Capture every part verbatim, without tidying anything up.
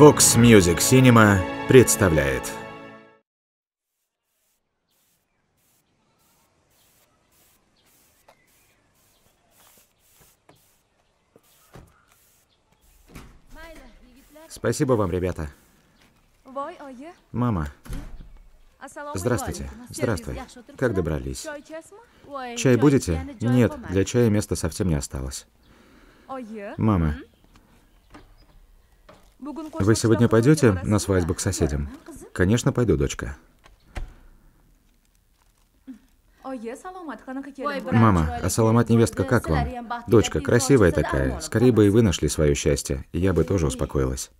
Fox Music Cinema представляет. Спасибо вам, ребята. Мама. Здравствуйте. Здравствуй. Как добрались? Чай будете? Нет, для чая места совсем не осталось. Мама, вы сегодня пойдете на свадьбу к соседям? Конечно, пойду, дочка. Мама, ассаламат, невестка, как вам? Дочка, красивая такая. Скорее бы и вы нашли свое счастье. Я бы тоже успокоилась.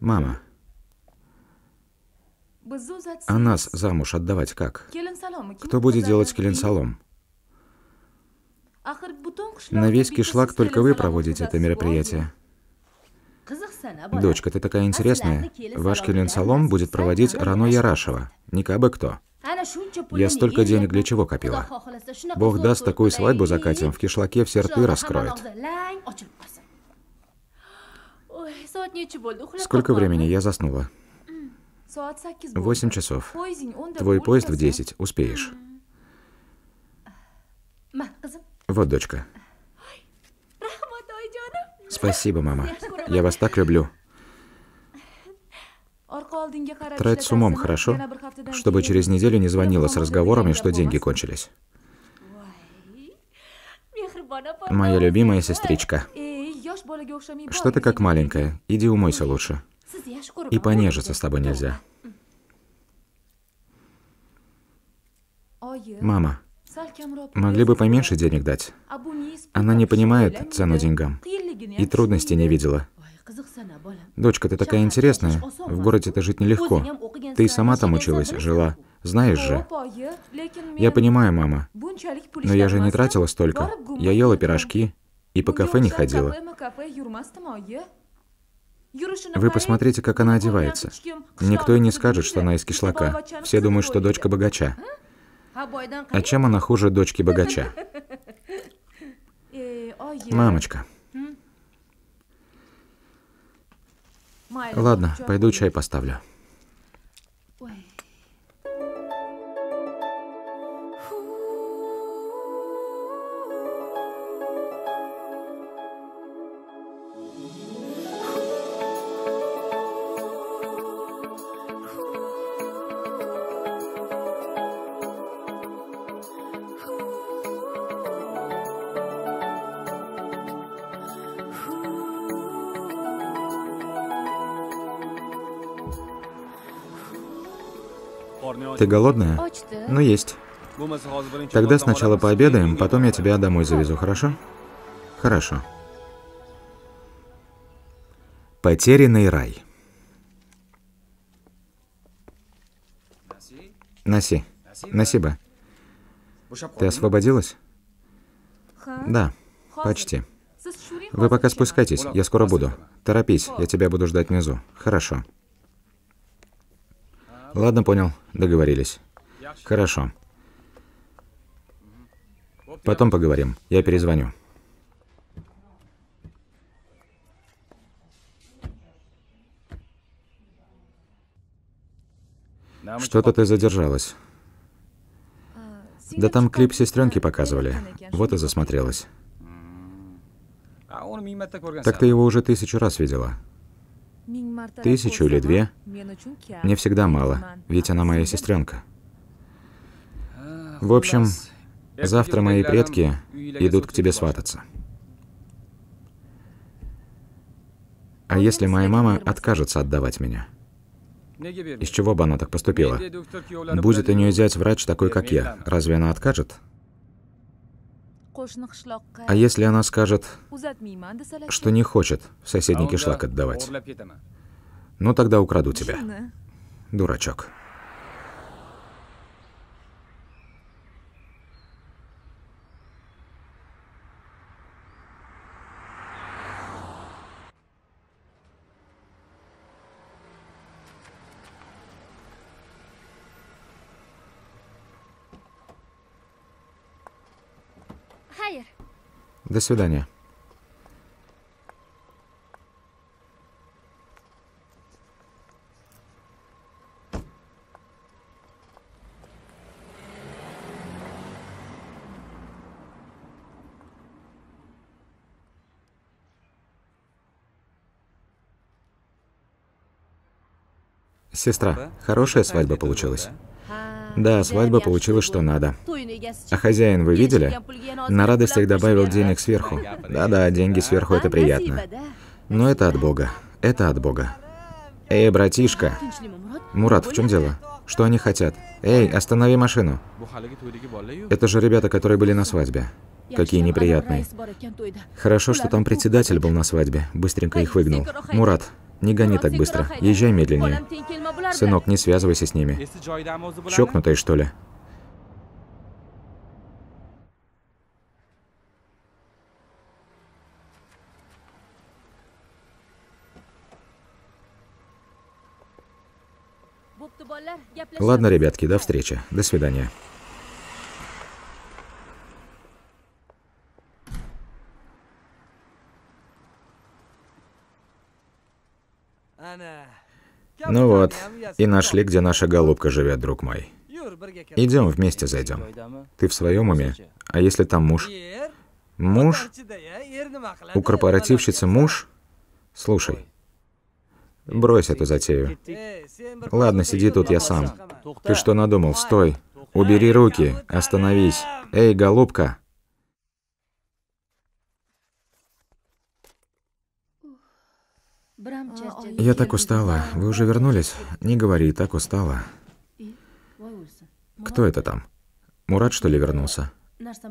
Мама, а нас замуж отдавать как? Кто будет делать келинсалом? На весь кишлак только вы проводите это мероприятие. Дочка, ты такая интересная. Ваш келинсалом будет проводить Рано Ярашева. Не кабы кто. Я столько денег для чего копила. Бог даст, такую свадьбу закатим, в кишлаке все рты раскроют. Сколько времени? Я заснула. Восемь часов. Твой поезд в десять. Успеешь. Вот, дочка. Спасибо, мама. Я вас так люблю. Трать с умом, хорошо? Чтобы через неделю не звонила с разговорами, что деньги кончились. Моя любимая сестричка. Что ты как маленькая? Иди умойся лучше. И понежиться с тобой нельзя. Мама, могли бы поменьше денег дать. Она не понимает цену деньгам. И трудностей не видела. Дочка, ты такая интересная. В городе-то жить нелегко. Ты и сама там училась, жила. Знаешь же. Я понимаю, мама. Но я же не тратила столько. Я ела пирожки и по кафе не ходила. Вы посмотрите, как она одевается. Никто и не скажет, что она из кишлака. Все думают, что дочка богача. А чем она хуже дочки богача? Мамочка. Ладно, пойду чай поставлю. Ты голодная? Ну, есть. Тогда сначала пообедаем, потом я тебя домой завезу, хорошо? Хорошо. Потерянный рай. Наси. Насиба. Ты освободилась? Да, почти. Вы пока спускайтесь, я скоро буду. Торопись, я тебя буду ждать внизу. Хорошо. Ладно, понял. Договорились. Хорошо. Потом поговорим. Я перезвоню. Что-то ты задержалась. Да там клип сестренки показывали. Вот и засмотрелась. Так ты его уже тысячу раз видела. Тысячу или две? Мне всегда мало, ведь она моя сестренка. В общем, завтра мои предки идут к тебе свататься. А если моя мама откажется отдавать меня? Из чего бы она так поступила? Будет у нее зять врач такой, как я. Разве она откажет? А если она скажет, что не хочет в соседний кишлак отдавать? Ну тогда украду тебя. Дурачок. До свидания. Сестра, хорошая свадьба получилась. Да, свадьба получилась что надо. А хозяин вы видели? На радостях добавил денег сверху. Да-да, деньги сверху — это приятно. Но это от Бога. Это от Бога. Эй, братишка. Мурат, в чем дело? Что они хотят? Эй, останови машину. Это же ребята, которые были на свадьбе. Какие неприятные. Хорошо, что там председатель был на свадьбе. Быстренько их выгнал. Мурат, не гони так быстро. Езжай медленнее. Сынок, не связывайся с ними. Чокнутые, что ли? Ладно, ребятки, до встречи. До свидания. Ну вот, и нашли, где наша голубка живет, друг мой. Идем вместе зайдем. Ты в своем уме? А если там муж? Муж? У корпоративщицы муж? Слушай, брось эту затею. Ладно, сиди тут, я сам. Ты что надумал? Стой. Убери руки. Остановись. Эй, голубка. Я так устала. Вы уже вернулись? Не говори, так устала. Кто это там? Мурат, что ли, вернулся?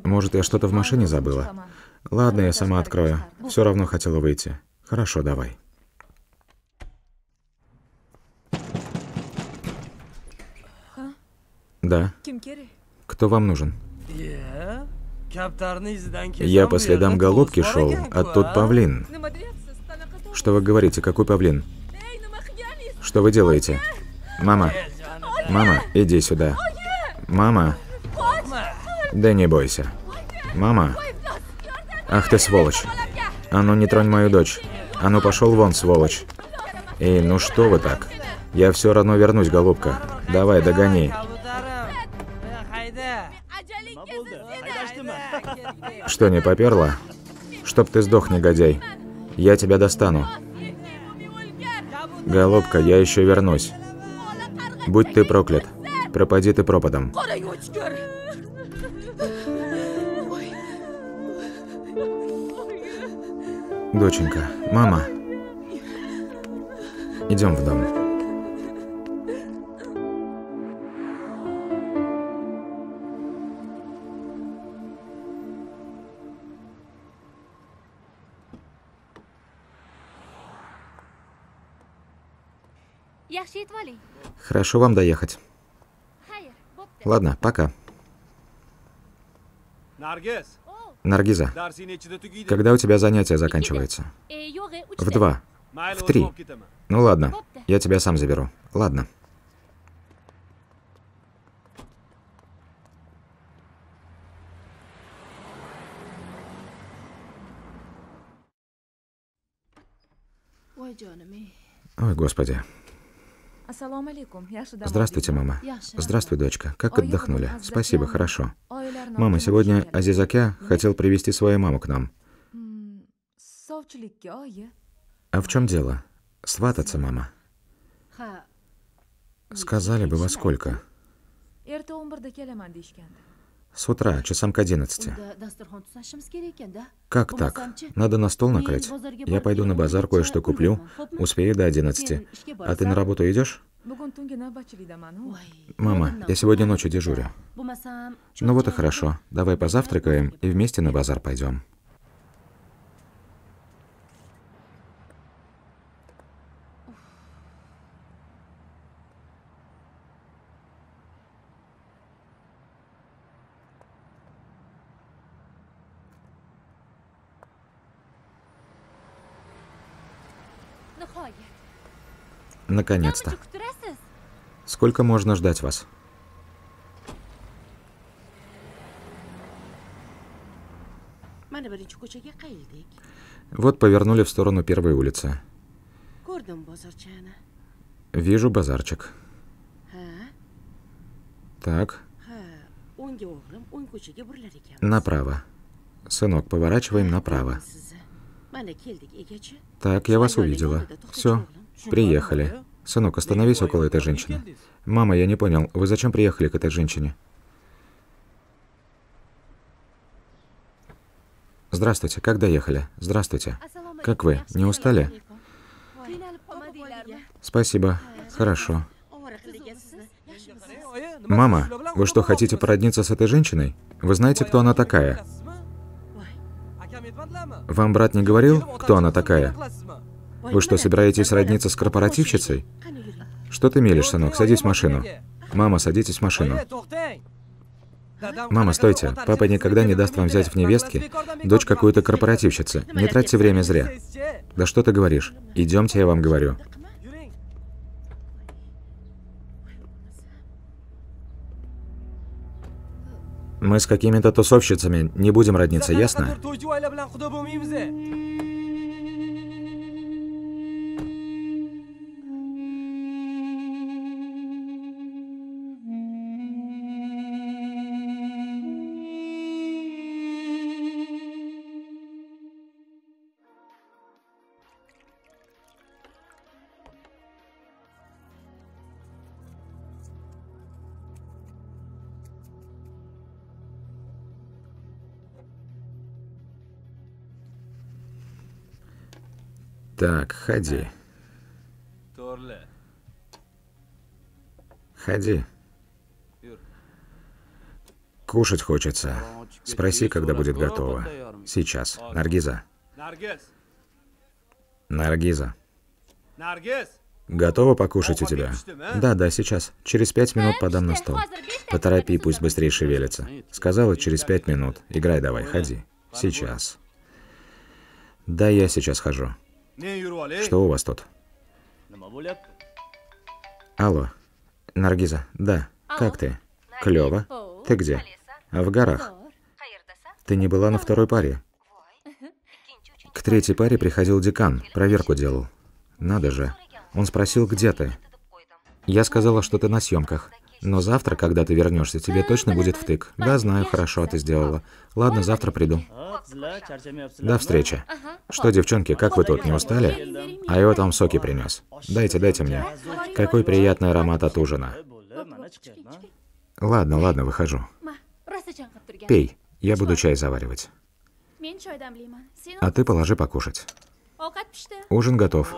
Может, я что-то в машине забыла? Ладно, я сама открою. Все равно хотела выйти. Хорошо, давай. Да. Кто вам нужен? Я по следам голубки шел, а тут павлин. Что вы говорите? Какой павлин? Что вы делаете? Мама! Мама, иди сюда. Мама! Да не бойся. Мама! Ах ты, сволочь! А ну не тронь мою дочь! А ну пошел вон, сволочь! Эй, ну что вы так? Я все равно вернусь, голубка. Давай, догони. Что, не поперла? Чтоб ты сдох, негодяй. Я тебя достану. Голубка, я еще вернусь. Будь ты проклят. Пропади ты пропадом. Доченька, мама. Идем в дом. Хорошо вам доехать. Ладно, пока. Наргиза, когда у тебя занятие заканчивается? В два. В три. Ну ладно, я тебя сам заберу. Ладно. Ой, Господи. Здравствуйте, мама. Здравствуй, дочка. Как отдохнули? Спасибо, хорошо. Мама, сегодня Азизакя хотел привести свою маму к нам. А в чем дело? Свататься, мама. Сказали бы, во сколько? С утра, часам к одиннадцати. Как так? Надо на стол накрыть. Я пойду на базар кое-что куплю, успею до одиннадцати. А ты на работу идешь? Мама, я сегодня ночью дежурю. Ну вот и хорошо. Давай позавтракаем и вместе на базар пойдем. Наконец-то. Сколько можно ждать вас? Вот повернули в сторону первой улицы. Вижу базарчик. Так. Направо. Сынок, поворачиваем направо. Так, я вас увидела. Все, приехали. Сынок, остановись около этой женщины. Мама, я не понял, вы зачем приехали к этой женщине? Здравствуйте, как доехали? Здравствуйте. Как вы? Не устали? Спасибо. Хорошо. Мама, вы что, хотите породниться с этой женщиной? Вы знаете, кто она такая? Вам брат не говорил, кто она такая? Вы что, собираетесь родниться с корпоративщицей? Что ты мелешь, сынок? Садись в машину. Мама, садитесь в машину. Мама, стойте. Папа никогда не даст вам взять в невестки дочь какую-то корпоративщицы. Не тратьте время зря. Да что ты говоришь? Идемте, я вам говорю. Мы с какими-то тусовщицами не будем родниться, ясно? Так, ходи. Ходи. Кушать хочется. Спроси, когда будет готово. Сейчас. Наргиза. Наргиза. Готова покушать у тебя? Да, да, сейчас. Через пять минут подам на стол. Поторопи, пусть быстрее шевелится. Сказала, через пять минут. Играй давай, ходи. Сейчас. Да, я сейчас хожу. Что у вас тут? Алло, Наргиза, да, как ты? Клёво. Ты где? В горах. Ты не была на второй паре? К третьей паре приходил декан, проверку делал. Надо же. Он спросил, где ты? Я сказала, что ты на съемках. Но завтра, когда ты вернешься, тебе точно будет втык. Да, знаю, хорошо, ты сделала. Ладно, завтра приду. До встречи. Что, девчонки, как вы тут, не устали? А я там соки принес. Дайте, дайте мне. Какой приятный аромат от ужина. Ладно, ладно, выхожу. Пей, я буду чай заваривать. А ты положи покушать. Ужин готов.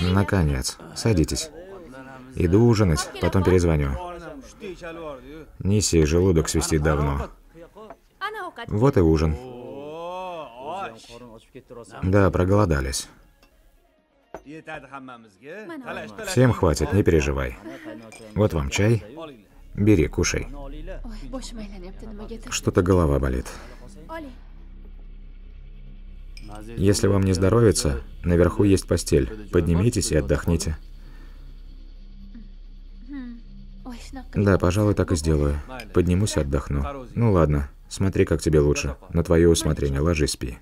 Наконец, садитесь. Иду ужинать, потом перезвоню. Неси, желудок свистит давно. Вот и ужин. Да, проголодались. Всем хватит, не переживай. Вот вам чай. Бери, кушай. Что-то голова болит. Если вам не здоровится, наверху есть постель. Поднимитесь и отдохните. Да, пожалуй, так и сделаю. Поднимусь и отдохну. Ну ладно, смотри, как тебе лучше. На твое усмотрение, ложись, спи.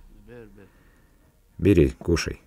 Бери, кушай.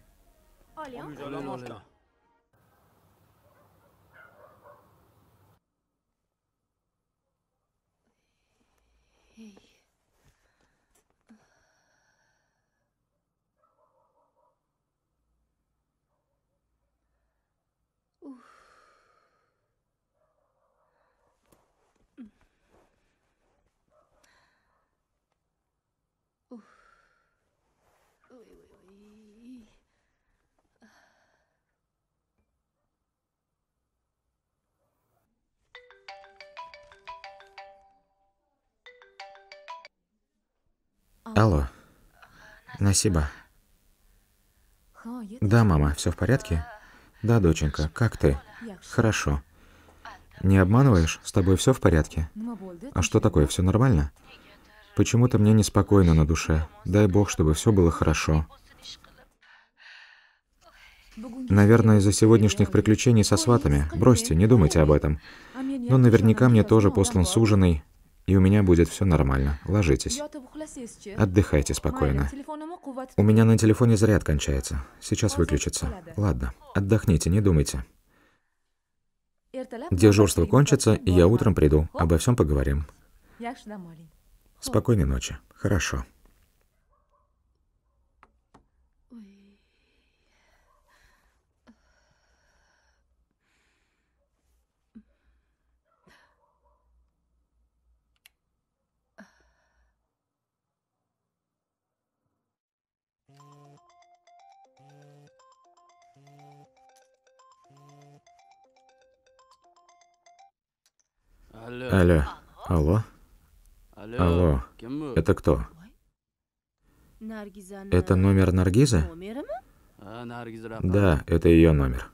Алло, Насиба. Да, мама, все в порядке? Да, доченька, как ты? Хорошо. Не обманываешь? С тобой все в порядке? А что такое, все нормально? Почему-то мне неспокойно на душе. Дай бог, чтобы все было хорошо. Наверное, из-за сегодняшних приключений со сватами. Бросьте, не думайте об этом. Но наверняка мне тоже послан суженый. И у меня будет все нормально. Ложитесь. Отдыхайте спокойно. У меня на телефоне заряд кончается. Сейчас выключится. Ладно. Отдохните, не думайте. Дежурство кончится, и я утром приду. Обо всем поговорим. Спокойной ночи. Хорошо. Алло. Алло? Алло. Это кто? Это номер Наргизы? Да, это ее номер.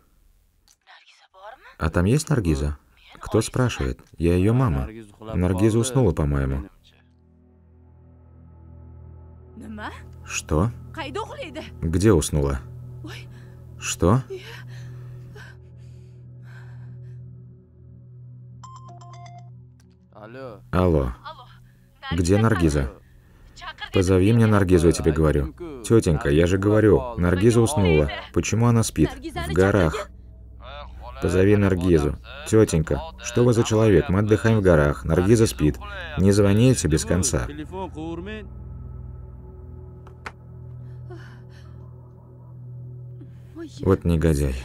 А там есть Наргиза? Кто спрашивает? Я ее мама. Наргиза уснула, по-моему. Что? Где уснула? Что? Алло. Где Наргиза? Позови мне Наргизу, я тебе говорю. Тетенька, я же говорю, Наргиза уснула. Почему она спит? В горах. Позови Наргизу. Тетенька, что вы за человек? Мы отдыхаем в горах. Наргиза спит. Не звоните без конца. Вот негодяй.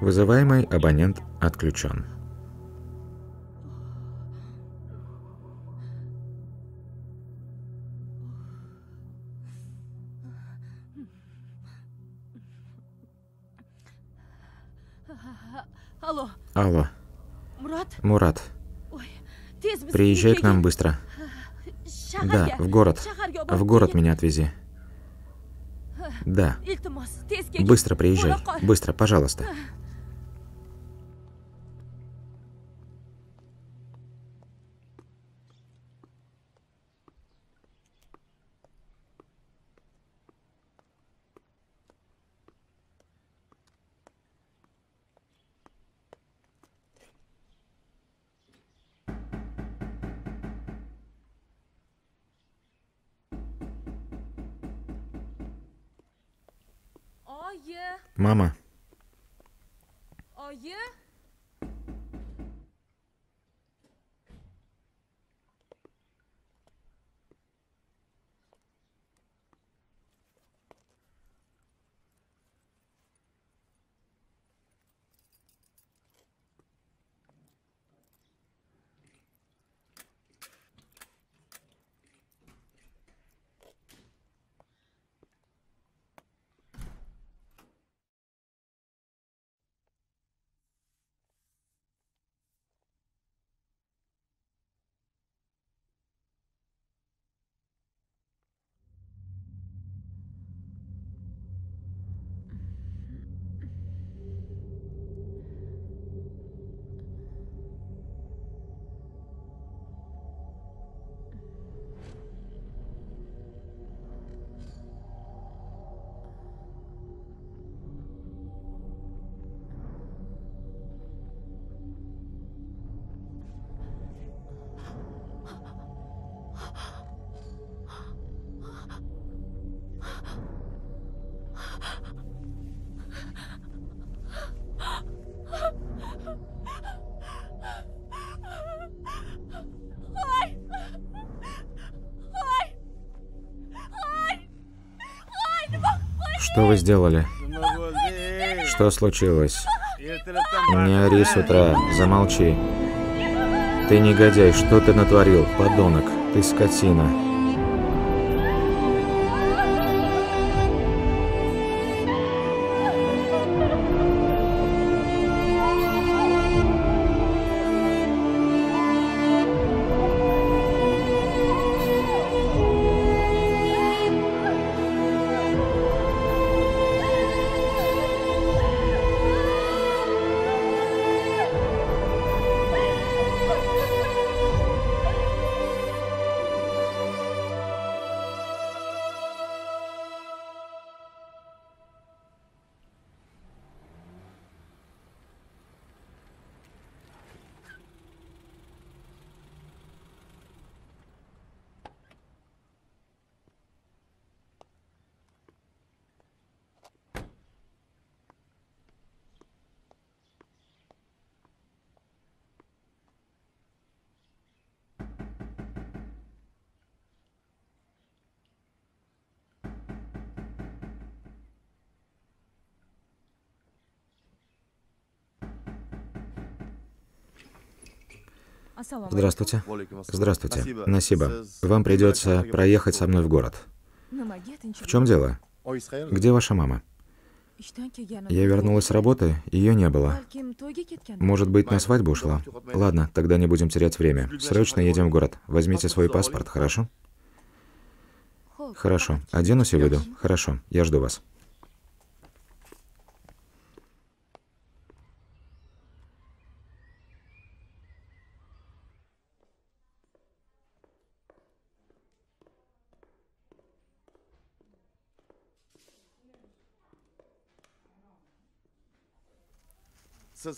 Вызываемый абонент отключен. Алло. Алло. Мурат? Мурат. Приезжай к нам быстро. Да, в город. В город меня отвези. Да. Быстро приезжай. Быстро, пожалуйста. Мама. Что вы сделали? Что случилось? Не ори с утра, замолчи. Ты негодяй, что ты натворил, подонок, ты скотина. Здравствуйте. Здравствуйте. Насиба, вам придется проехать со мной в город. В чем дело? Где ваша мама? Я вернулась с работы, ее не было. Может быть, на свадьбу ушла? Ладно, тогда не будем терять время. Срочно едем в город. Возьмите свой паспорт, хорошо? Хорошо. Оденусь и выйду. Хорошо. Я жду вас.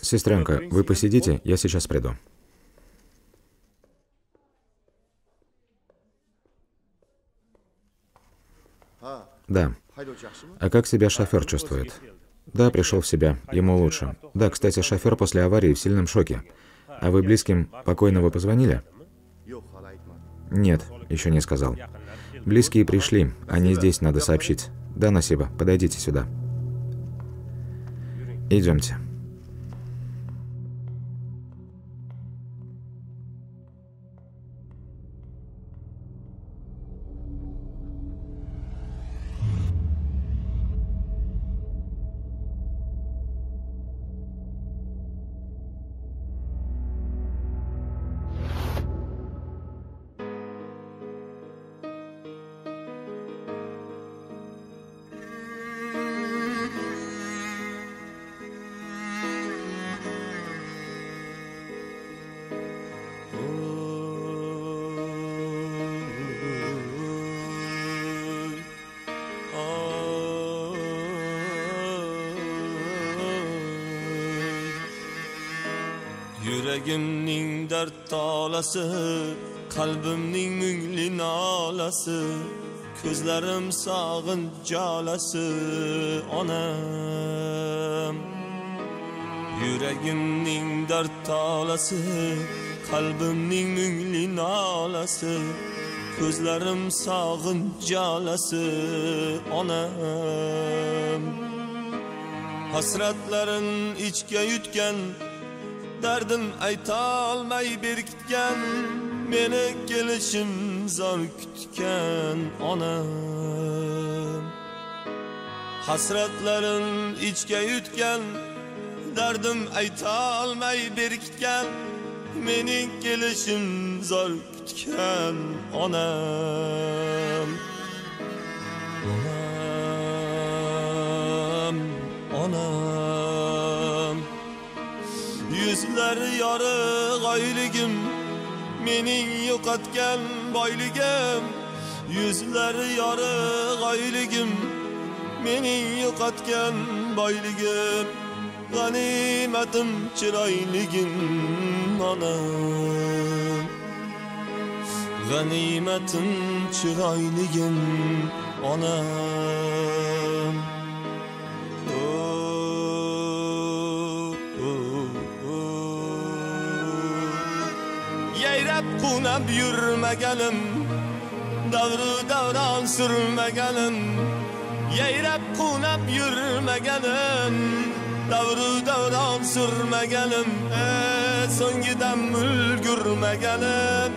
Сестренка, вы посидите, я сейчас приду. Да. А как себя шофер чувствует? Да, пришел в себя, ему лучше. Да, кстати, шофер после аварии в сильном шоке. А вы близким покойного позвонили? Нет, еще не сказал. Близкие пришли, они здесь, надо сообщить. Да, Насиба, подойдите сюда. Идемте. Yuragimning dard tolasi, qalbimning mungli nolasi, ko'zlarim sog'inch jolasi, onam. Yuragimning dard tolasi, qalbimning mungli nolasi, ko'zlarim sog'inch jolasi, onam. Hasratlarin ichga yutgan Dardim aytolmay berkitgan meni kelishim zor kutgan onam Hasratlarim ichga yutgan dardim aytolmay berkitgan meni kelishim zor kutgan onam Onam onam Yuzlar yorug' oyligim mening yo'qotgan boyligim Yuzlar yorug' oyligim mening yo'qotgan boyligim G'animatim chiroyligim onam G'animatim chiroyligim onam Yayrab qunab yurmaganim Davru davron surmaganim Yayrab qunab yurmaganim Davru davron surmaganim So'ngidan ulgurmaganim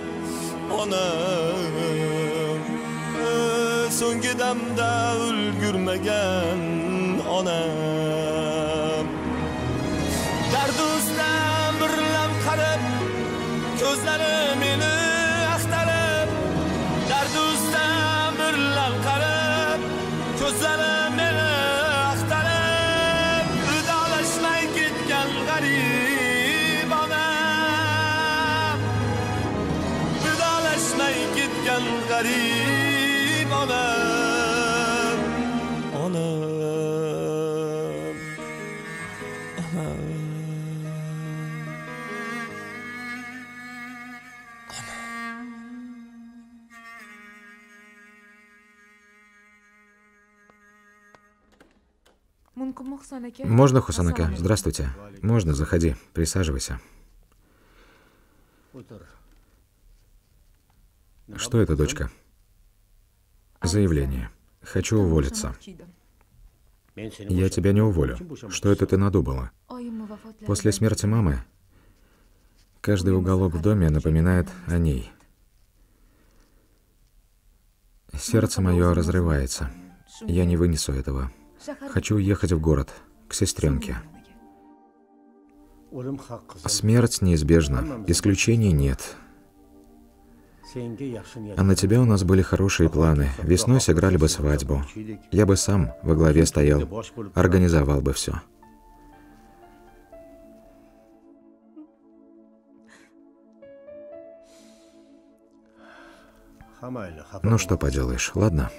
Onam So'ngidamda ulgurmagan onam Dardusdan birlam qarib Ko'zlarim meni axtarib, dardusdan birlam qarib, ko'zlarim meni axtarib, vidolashmay ketgan g'arib onam. Vidolashmay ketgan g'arib onam. Onam. Onam. Можно, Хусанака? Здравствуйте. Можно, заходи. Присаживайся. Что это, дочка? Заявление. Хочу уволиться. Я тебя не уволю. Что это ты надумала? После смерти мамы Каждый уголок в доме напоминает о ней. Сердце мое разрывается. Я не вынесу этого. Хочу уехать в город, к сестренке. Смерть неизбежна, исключений нет. А на тебя у нас были хорошие планы. Весной сыграли бы свадьбу. Я бы сам во главе стоял, организовал бы все. Ну что поделаешь, ладно?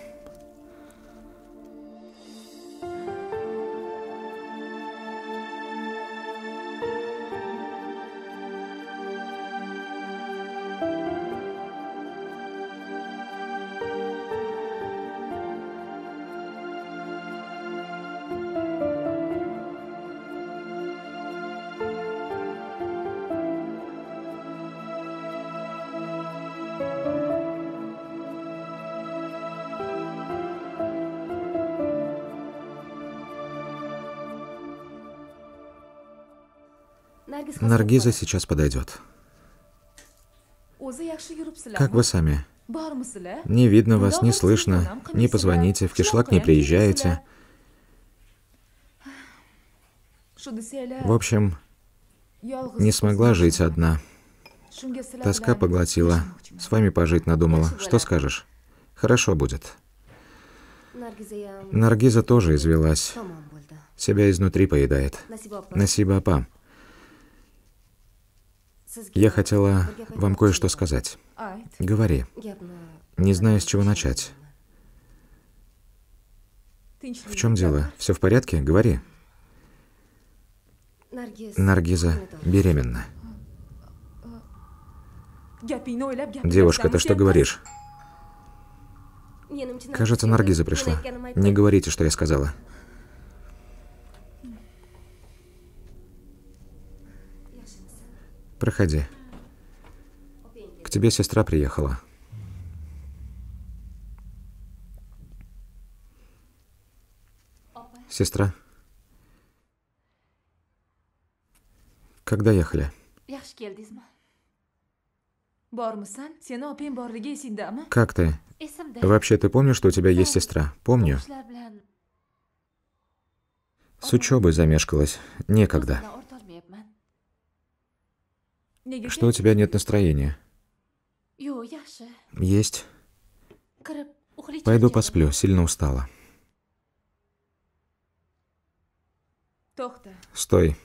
Наргиза сейчас подойдет. Как вы сами? Не видно вас, не слышно, не позвоните, в Кишлак не приезжаете. В общем, не смогла жить одна. Тоска поглотила. С вами пожить надумала. Что скажешь? Хорошо будет. Наргиза тоже извелась. Себя изнутри поедает. Насиба апа. Я хотела вам кое-что сказать. Говори. Не знаю, с чего начать. В чем дело? Все в порядке? Говори. Наргиза беременна. Девушка, ты что говоришь? Кажется, Наргиза пришла. Не говорите, что я сказала. Проходи. К тебе сестра приехала. Сестра. Когда ехали? Как ты? Вообще, ты помнишь, что у тебя есть сестра? Помню. С учебой замешкалась. Некогда. Что у тебя нет настроения? Есть. Пойду посплю, сильно устала. Стой.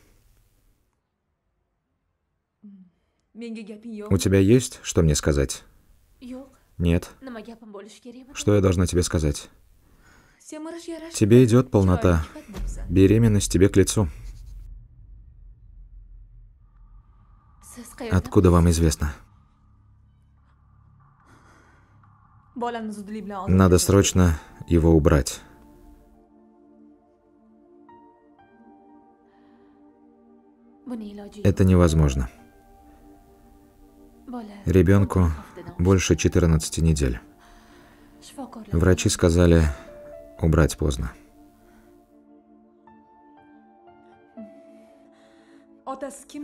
У тебя есть, что мне сказать? Нет. Что я должна тебе сказать? Тебе идет полнота. Беременность тебе к лицу. Откуда вам известно? Надо срочно его убрать. Это невозможно. Ребенку больше четырнадцати недель. Врачи сказали, убрать поздно.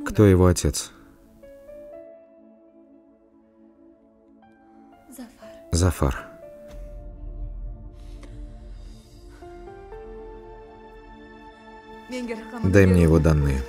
Кто его отец? Зафар. Дай мне его данные.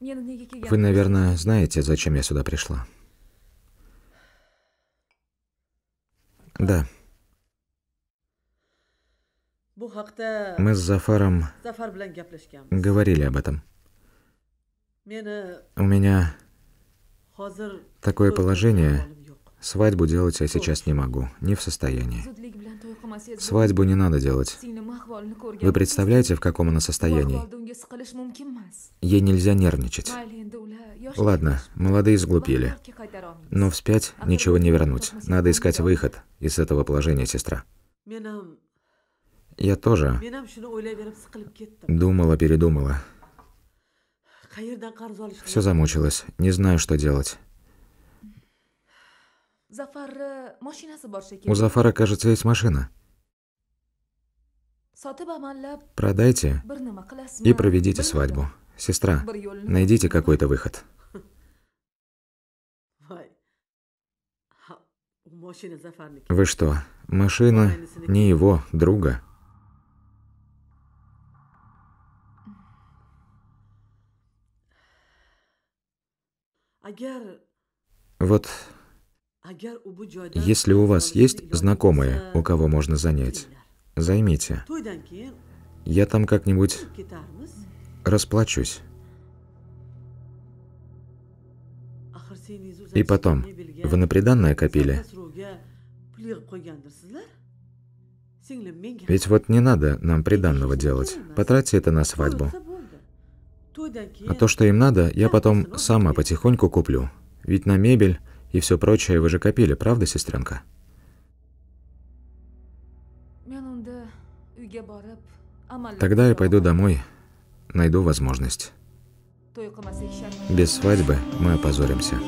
Вы, наверное, знаете, зачем я сюда пришла. Да. Мы с Зафаром говорили об этом. У меня такое положение, свадьбу делать я сейчас не могу, не в состоянии. Свадьбу не надо делать. Вы представляете, в каком она состоянии? Ей нельзя нервничать. Ладно, молодые сглупили. Но вспять ничего не вернуть. Надо искать выход из этого положения, сестра. Я тоже думала, передумала. Все замучилась, не знаю, что делать. У Зафара, кажется, есть машина. Продайте и проведите свадьбу. Сестра, найдите какой-то выход. Вы что, машина не его друга? Вот, если у вас есть знакомые, у кого можно занять, займите. Я там как-нибудь расплачусь. И потом, вы на приданное копили? Ведь вот не надо нам приданного делать. Потратьте это на свадьбу. А то, что им надо, я потом сама потихоньку куплю. Ведь на мебель и все прочее вы же копили, правда, сестренка? Тогда я пойду домой, найду возможность. Без свадьбы мы опозоримся.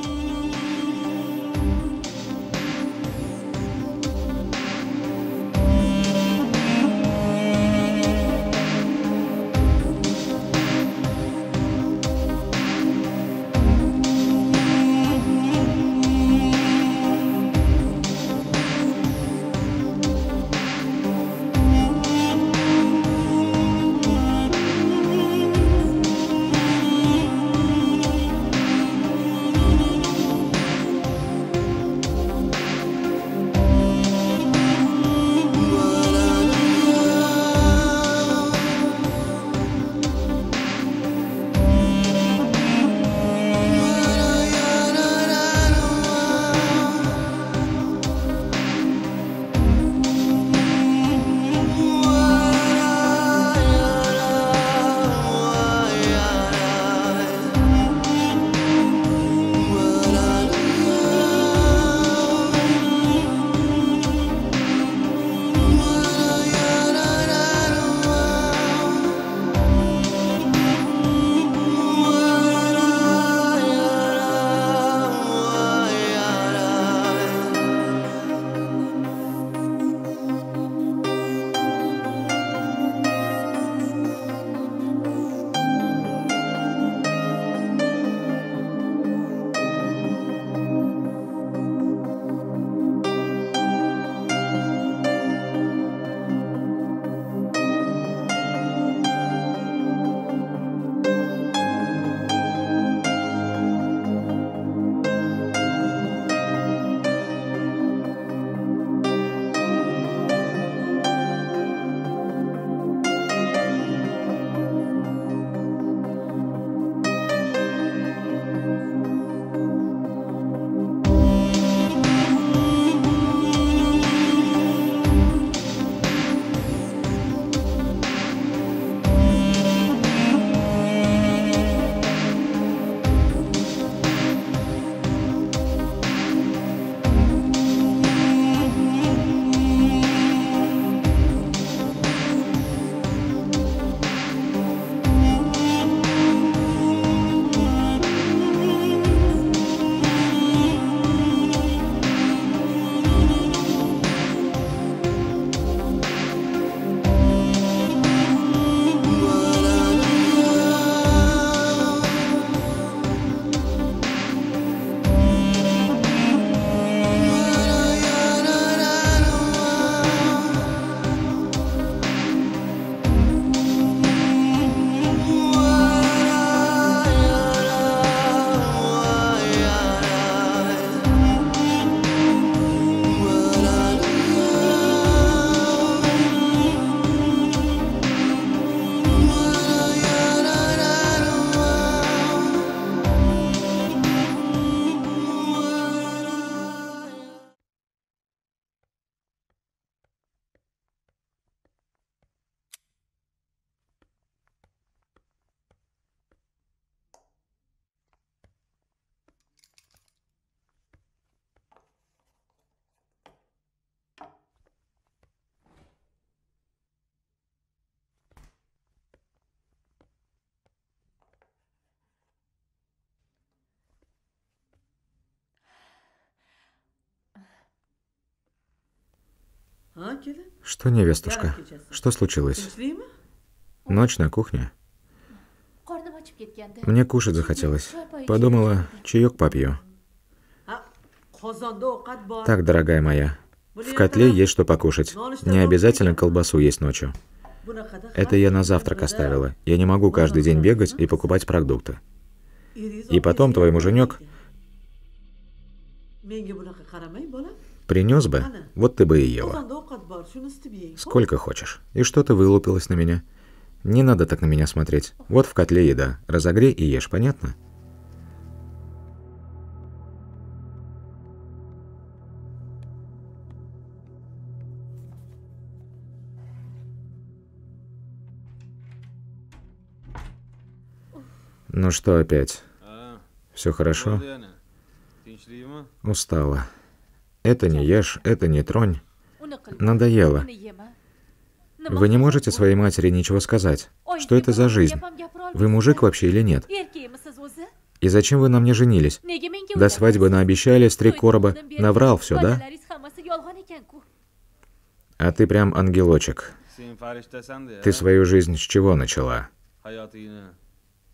Что, невестушка? Что случилось? Ночь на кухне. Мне кушать захотелось. Подумала, чаек попью. Так, дорогая моя, в котле есть что покушать. Не обязательно колбасу есть ночью. Это я на завтрак оставила. Я не могу каждый день бегать и покупать продукты. И потом твой муженек принес бы, вот ты бы и ела. Сколько хочешь. И что ты вылупилась на меня? Не надо так на меня смотреть. Вот в котле еда. Разогрей и ешь, понятно? Ну что опять? Все хорошо? Устала. Это не ешь, это не тронь. Надоело. Вы не можете своей матери ничего сказать? Что это за жизнь? Вы мужик вообще или нет? И зачем вы на мне женились? До свадьбы наобещались, три короба. Наврал все, да? А ты прям ангелочек. Ты свою жизнь с чего начала?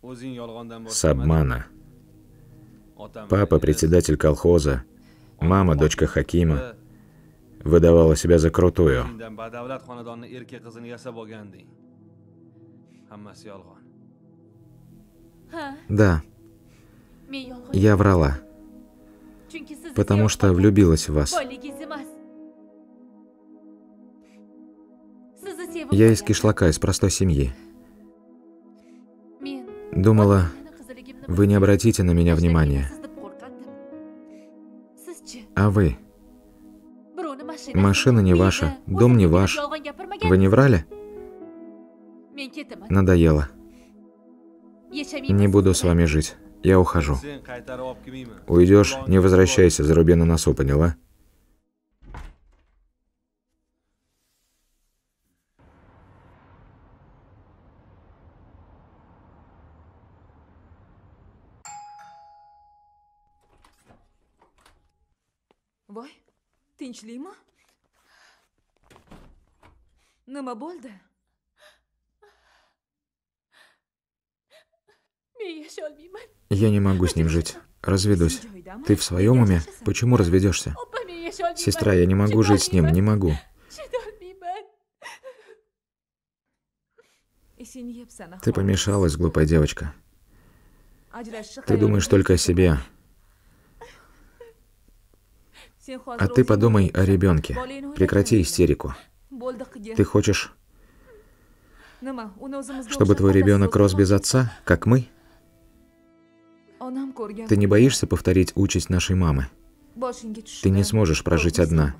С обмана. Папа председатель колхоза, мама дочка Хакима, выдавала себя за крутую. Да, я врала, потому что влюбилась в вас. Я из кишлака, из простой семьи. Думала, вы не обратите на меня внимания. А вы? Машина не ваша, дом не ваш. Вы не врали? Надоело. Не буду с вами жить. Я ухожу. Уйдешь, не возвращайся, заруби на носу, поняла? Я не могу с ним жить. Разведусь. Ты в своем уме? Почему разведешься? Сестра, я не могу жить с ним, не могу. Ты помешалась, глупая девочка. Ты думаешь только о себе. А ты подумай о ребенке. Прекрати истерику. Ты хочешь, чтобы твой ребенок рос без отца, как мы? Ты не боишься повторить участь нашей мамы? Ты не сможешь прожить одна.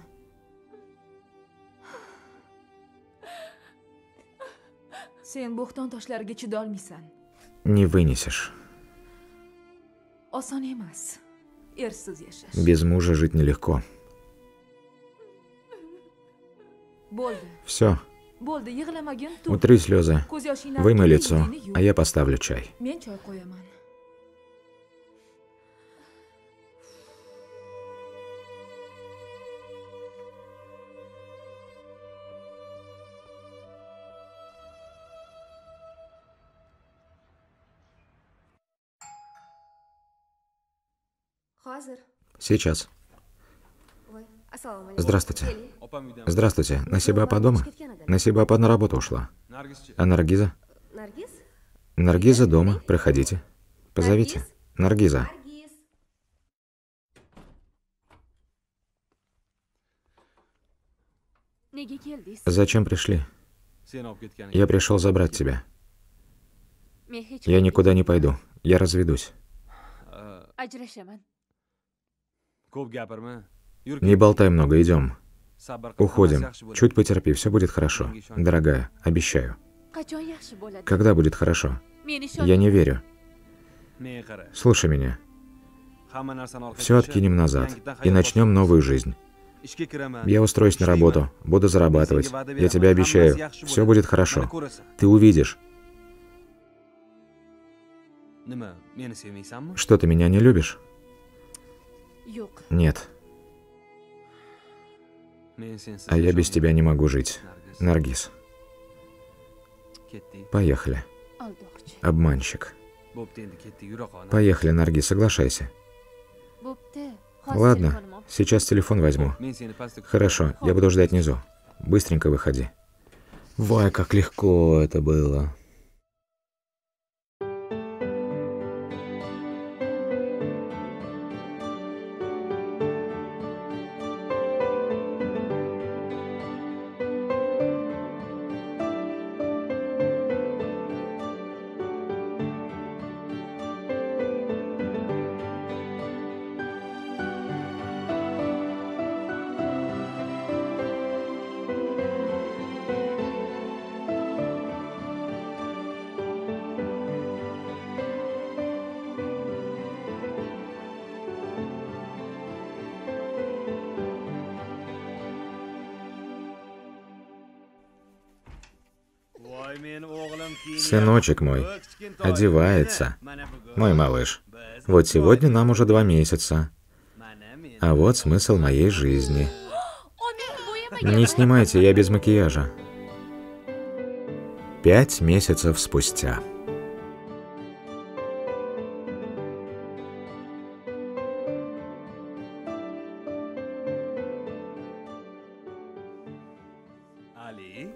Не вынесешь. Без мужа жить нелегко. Все. Утри слезы, вымой лицо, а я поставлю чай. Сейчас. Здравствуйте. Здравствуйте. Насиба по дома? Насиба по на работу ушла. А Наргиза? Наргиза дома. Проходите. Позовите. Наргиза. Зачем пришли? Я пришел забрать тебя. Я никуда не пойду. Я разведусь. Не болтай много, идем. Уходим. Чуть потерпи, все будет хорошо. Дорогая, обещаю. Когда будет хорошо? Я не верю. Слушай меня. Все откинем назад и начнем новую жизнь. Я устроюсь на работу, буду зарабатывать. Я тебе обещаю, все будет хорошо. Ты увидишь. Что, ты меня не любишь? Нет. А я без тебя не могу жить. Наргиз. Поехали. Обманщик. Поехали, Наргиз, соглашайся. Ладно, сейчас телефон возьму. Хорошо, я буду ждать внизу. Быстренько выходи. Вай, как легко это было. Сыночек мой, одевается. Мой малыш, вот сегодня нам уже два месяца. А вот смысл моей жизни. Не снимайте, я без макияжа. Пять месяцев спустя.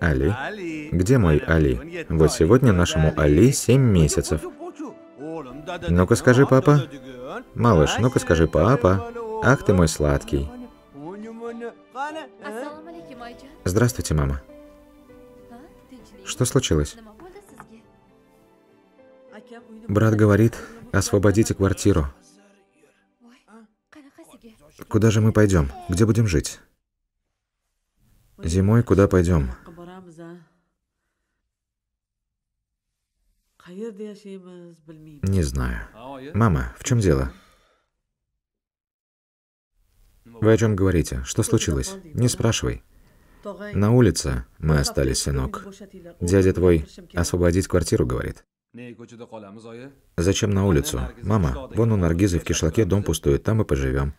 Али. Где мой Али? Вот сегодня нашему Али семь месяцев. Ну-ка скажи, папа. Малыш, ну-ка скажи, папа. Ах ты мой сладкий. Здравствуйте, мама. Что случилось? Брат говорит, освободите квартиру. Куда же мы пойдем? Где будем жить? Зимой куда пойдем? Не знаю. Мама, в чем дело? Вы о чем говорите? Что случилось? Не спрашивай. На улице мы остались, сынок. Дядя твой освободить квартиру, говорит. Зачем на улицу? Мама, вон у Наргизы в кишлаке дом пустует, там и поживем.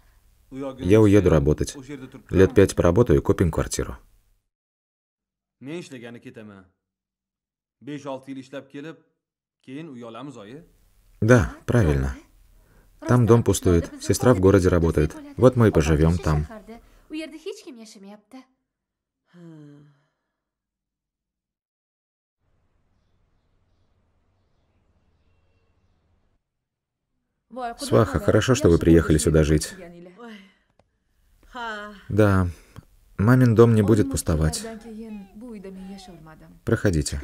Я уеду работать. Лет пять поработаю и купим квартиру. Да, правильно. Там дом пустует, сестра в городе работает. Вот мы и поживем там. Сваха, хорошо, что вы приехали сюда жить. Да, мамин дом не будет пустовать. Проходите.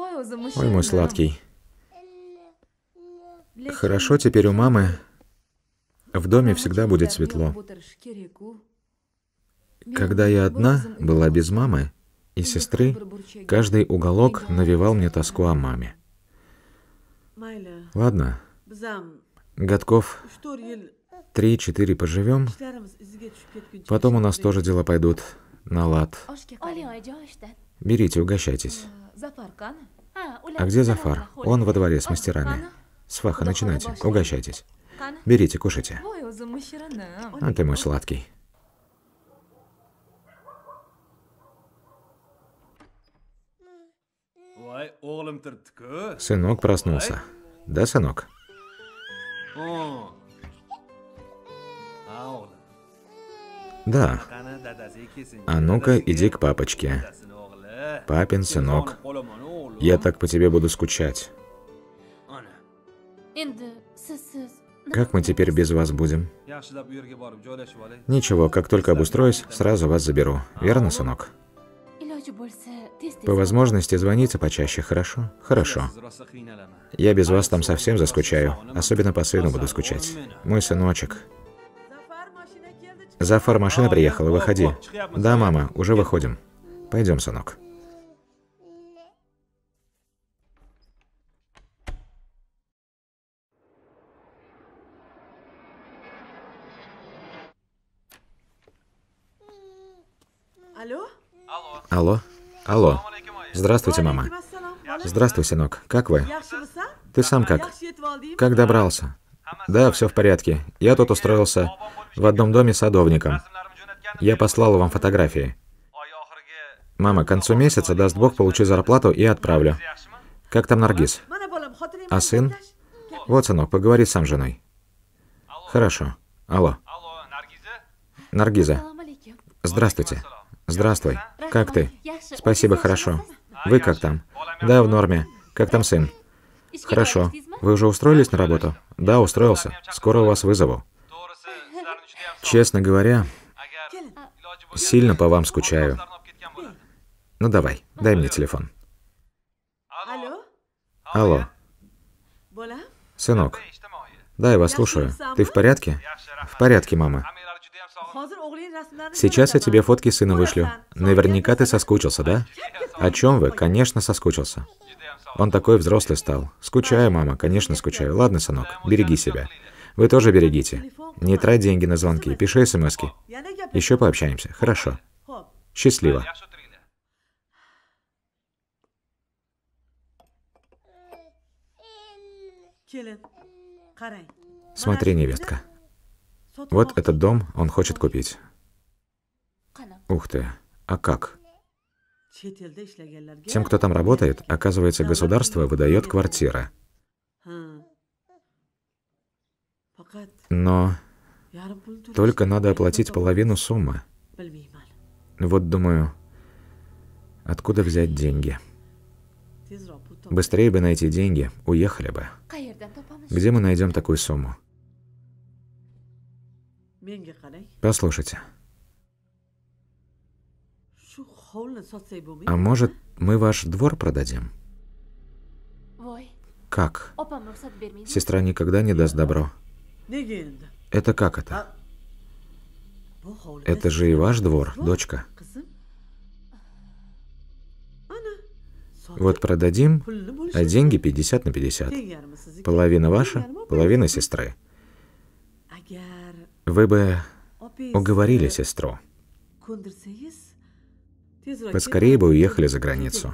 Ой, мой сладкий. Хорошо, теперь у мамы в доме всегда будет светло. Когда я одна была без мамы и сестры, каждый уголок навевал мне тоску о маме. Ладно, годков три-четыре поживем, потом у нас тоже дела пойдут на лад. Берите, угощайтесь. А где Зафар? Он во дворе с мастерами. Сваха, начинайте, угощайтесь. Берите, кушайте. А ты мой сладкий. Сынок проснулся. Да, сынок? Да. А ну-ка, иди к папочке. Папин сынок. Я так по тебе буду скучать. Как мы теперь без вас будем? Ничего, как только обустроюсь, сразу вас заберу. Верно, сынок? По возможности звоните почаще, хорошо? Хорошо. Я без вас там совсем заскучаю. Особенно по сыну буду скучать. Мой сыночек. Зафар, машина приехала, выходи. Да, мама, уже выходим. Пойдем, сынок. Алло? Алло? Алло. Здравствуйте, мама. Здравствуй, сынок. Как вы? Ты сам как? Как добрался? Да, все в порядке. Я тут устроился в одном доме садовником. Я послала вам фотографии. Мама, к концу месяца, даст Бог, получу зарплату и отправлю. Как там Наргиз? А сын? Вот, сынок, поговори сам с женой. Хорошо. Алло. Наргиза. Здравствуйте. Здравствуй. Как ты? Спасибо, хорошо. Вы как там? Да, в норме. Как там сын? Хорошо. Вы уже устроились на работу? Да, устроился. Скоро вас вызову. Честно говоря, сильно по вам скучаю. Ну давай, дай мне телефон. Алло. Сынок. Да, я вас слушаю. Ты в порядке? В порядке, мама. Сейчас я тебе фотки сына вышлю. Наверняка ты соскучился, да? О чем вы? Конечно, соскучился. Он такой взрослый стал. Скучаю, мама, конечно, скучаю. Ладно, сынок, береги себя. Вы тоже берегите. Не трать деньги на звонки, пиши смски. Еще пообщаемся. Хорошо. Счастливо. Смотри, невестка. Вот этот дом он хочет купить. Ух ты, а как? Тем, кто там работает, оказывается, государство выдает квартиры. Но только надо оплатить половину суммы. Вот думаю, откуда взять деньги? Быстрее бы найти деньги, уехали бы. Где мы найдем такую сумму? Послушайте. А может, мы ваш двор продадим? Как? Сестра никогда не даст добро. Это как это? Это же и ваш двор, дочка. Вот продадим, а деньги пятьдесят на пятьдесят. Половина ваша, половина сестры. Вы бы уговорили сестру. Поскорее бы уехали за границу.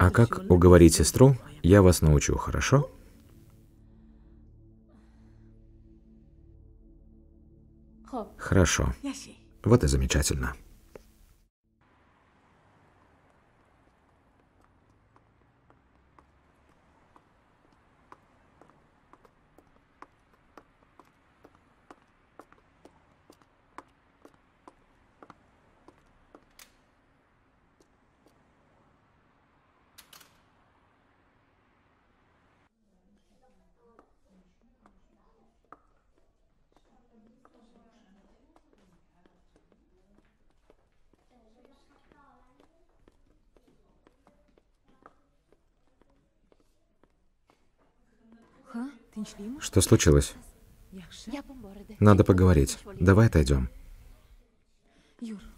А как уговорить сестру, я вас научу, хорошо? Хорошо. Вот и замечательно. Что случилось? Надо поговорить. Давай отойдем.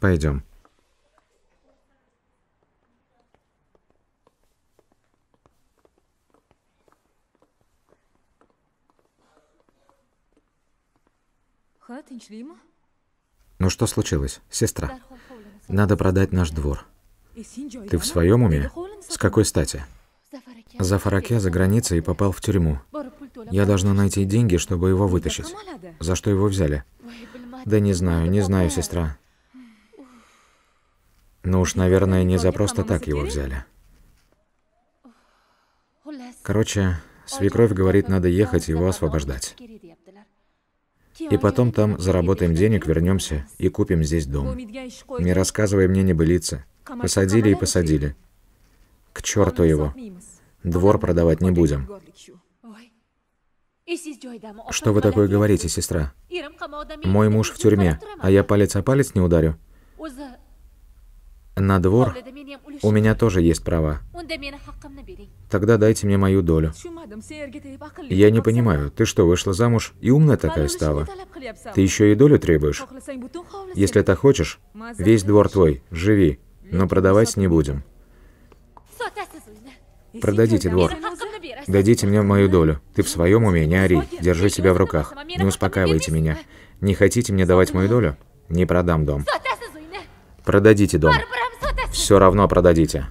Пойдем. Ну что случилось, сестра? Надо продать наш двор. Ты в своем уме? С какой стати? Зафараке за границей и попал в тюрьму. Я должна найти деньги, чтобы его вытащить. За что его взяли? Да не знаю, не знаю, сестра. Ну уж, наверное, не за просто так его взяли. Короче, свекровь говорит, надо ехать его освобождать. И потом там заработаем денег, вернемся и купим здесь дом. Не рассказывай мне небылицы. Посадили и посадили. К черту его. Двор продавать не будем. Что вы такое говорите, сестра? Мой муж в тюрьме, а я палец о палец не ударю. На двор у меня тоже есть права. Тогда дайте мне мою долю. Я не понимаю, ты что, вышла замуж и умная такая стала? Ты еще и долю требуешь? Если ты хочешь, весь двор твой, живи, но продавать не будем. Продадите двор. Дадите мне мою долю. Ты в своем уме, не ори. Держи себя в руках. Не успокаивайте меня. Не хотите мне давать мою долю? Не продам дом. Продадите дом. Все равно продадите.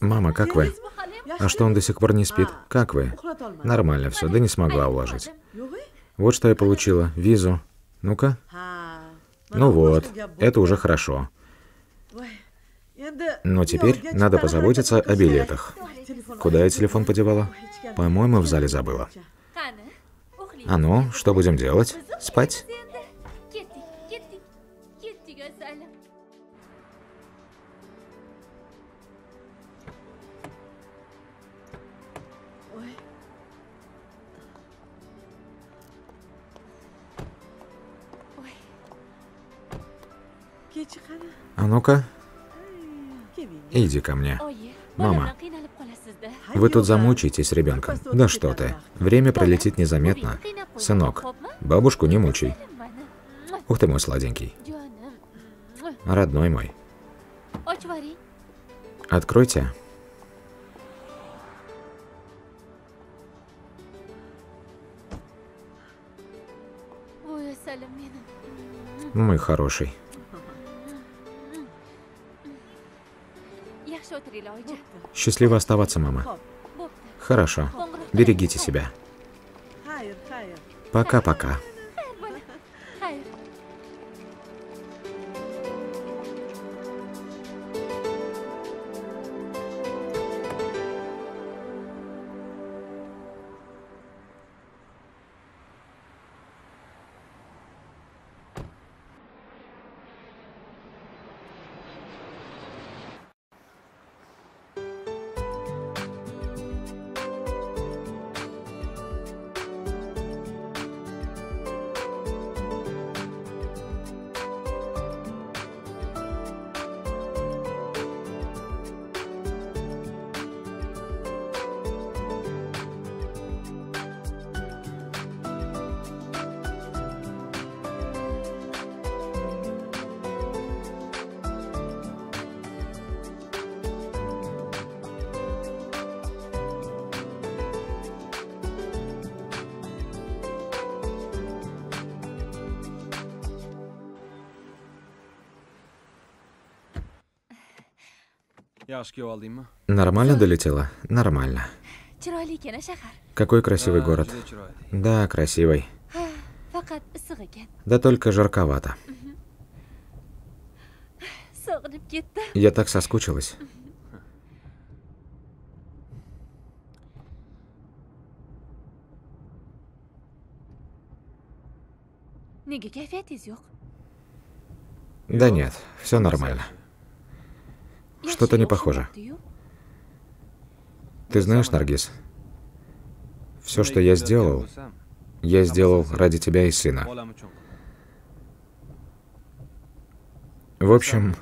Мама, как вы? А что, он до сих пор не спит? Как вы? Нормально все, да не смогла уложить. Вот что я получила, визу. Ну-ка. Ну вот, это уже хорошо. Но теперь надо позаботиться о билетах. Куда я телефон подевала? По-моему, в зале забыла. А ну, что будем делать? Спать? А ну-ка, иди ко мне. Мама, вы тут замучаетесь ребенком. Да что ты, время пролетит незаметно. Сынок, бабушку не мучай. Ух ты мой сладенький. Родной мой. Откройте. Мой хороший. Счастливо оставаться, мама. Хорошо. Берегите себя. Пока-пока. Нормально долетела? Нормально. Какой красивый город. Да, красивый. Да только жарковато. Я так соскучилась. Да нет, все нормально. Что-то не похоже. Ты знаешь, Наргиз, все, что я сделал, я сделал ради тебя и сына. В общем,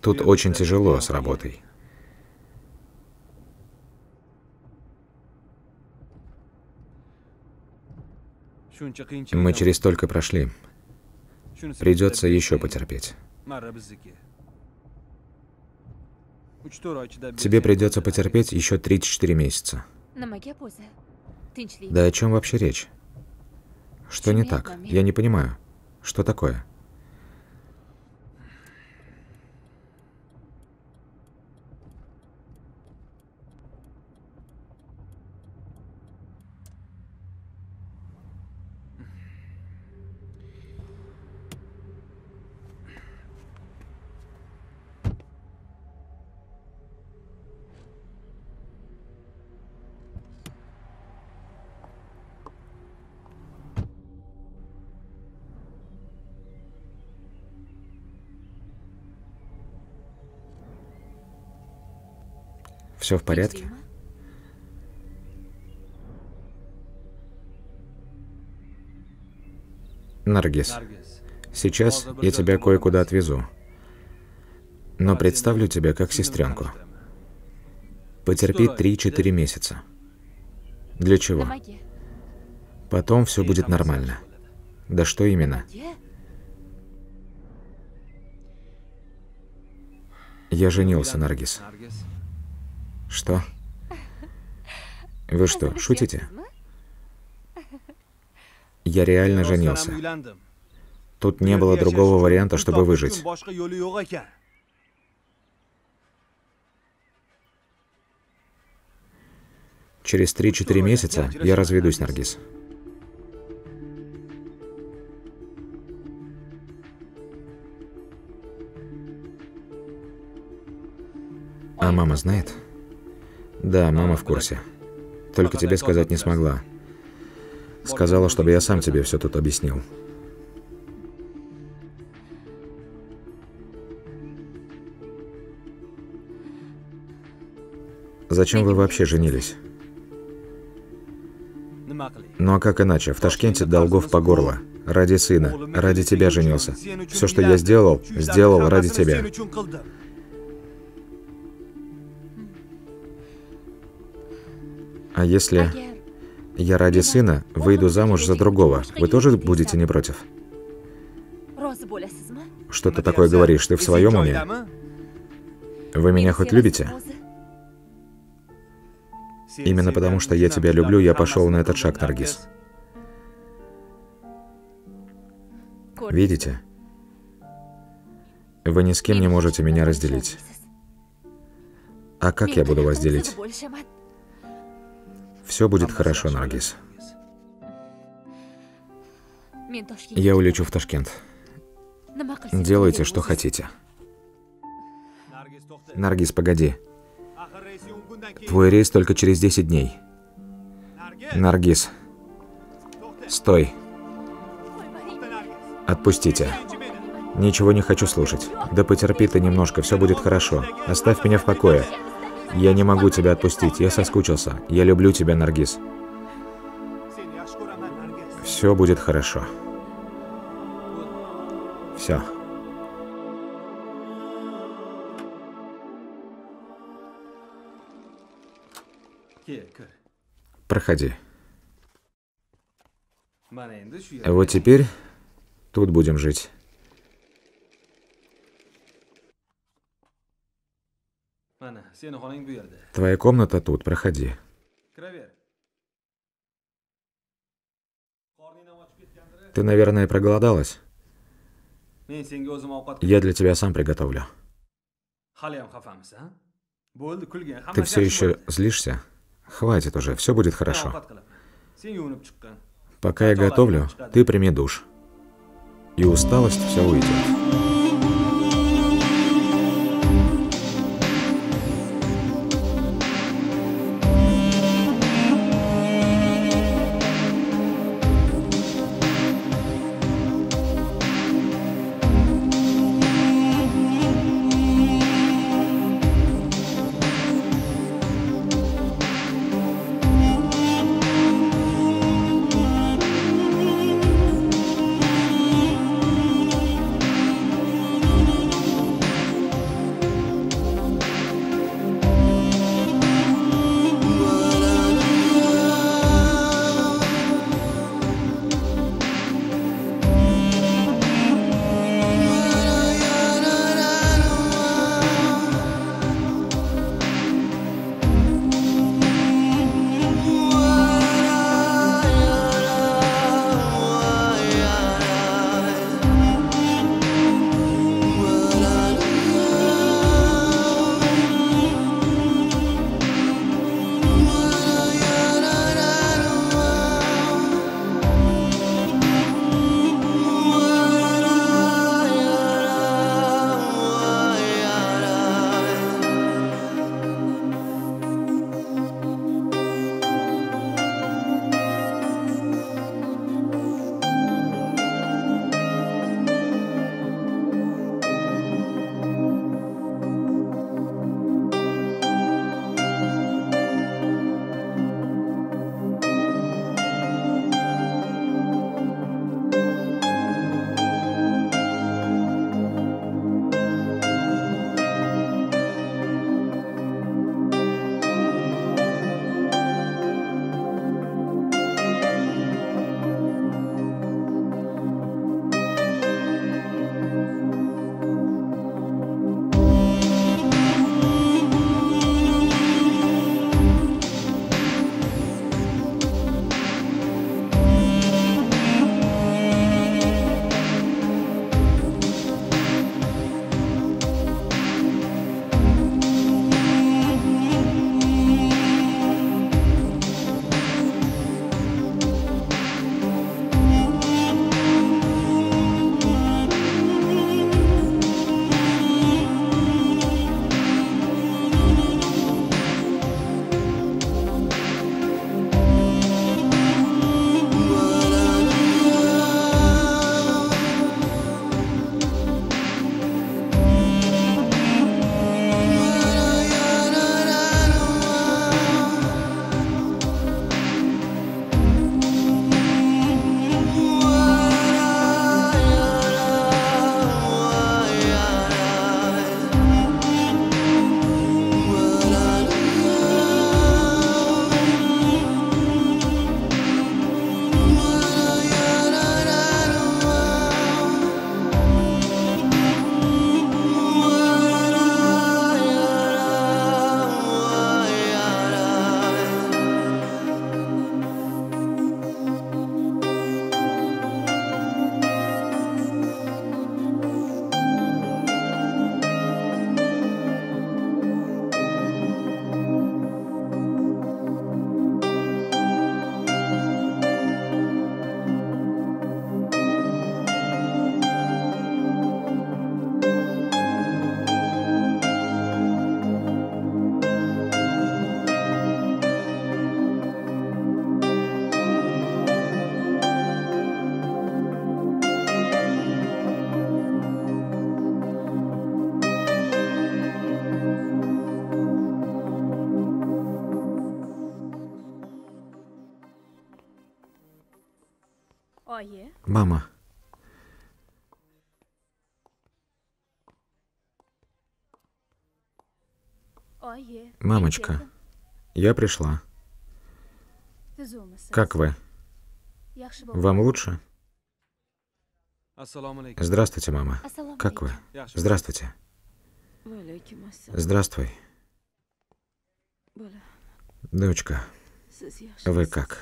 тут очень тяжело с работой. Мы через столько прошли. Придется еще потерпеть. Тебе придется потерпеть еще три-четыре месяца. Да о чем вообще речь? Что не так? Я не понимаю. Что такое? Все в порядке? Наргиз, сейчас я тебя кое-куда отвезу, но представлю тебя как сестренку. Потерпи три-четыре месяца. Для чего? Потом все будет нормально. Да что именно? Я женился, Наргиз. Что? Вы что, шутите? Я реально женился. Тут не было другого варианта, чтобы выжить. Через три-четыре месяца я разведусь, Наргиз. А мама знает? Да, мама в курсе. Только тебе сказать не смогла. Сказала, чтобы я сам тебе все тут объяснил. Зачем вы вообще женились? Ну а как иначе? В Ташкенте долгов по горло. Ради сына, ради тебя женился. Все, что я сделал, сделал ради тебя. А если я ради сына выйду замуж за другого, вы тоже будете не против? Что ты такое говоришь? Ты в своем уме? Вы меня хоть любите? Именно потому, что я тебя люблю, я пошел на этот шаг, Наргиз. Видите? Вы ни с кем не можете меня разделить. А как я буду вас делить? Все будет хорошо, Наргиз. Я улечу в Ташкент. Делайте, что хотите. Наргиз, погоди. Твой рейс только через десять дней. Наргиз, стой. Отпустите. Ничего не хочу слушать. Да потерпи ты немножко, все будет хорошо. Оставь меня в покое. Я не могу тебя отпустить, я соскучился. Я люблю тебя, Наргиз. Все будет хорошо. Все. Проходи. Вот теперь тут будем жить. Твоя комната тут, проходи. Ты, наверное, проголодалась? Я для тебя сам приготовлю. Ты все еще злишься? Хватит уже, все будет хорошо. Пока я готовлю, ты прими душ. И усталость все уйдет. Мама. Мамочка, я пришла. Как вы? Вам лучше? Здравствуйте, мама. Как вы? Здравствуйте. Здравствуй. Дочка, вы как?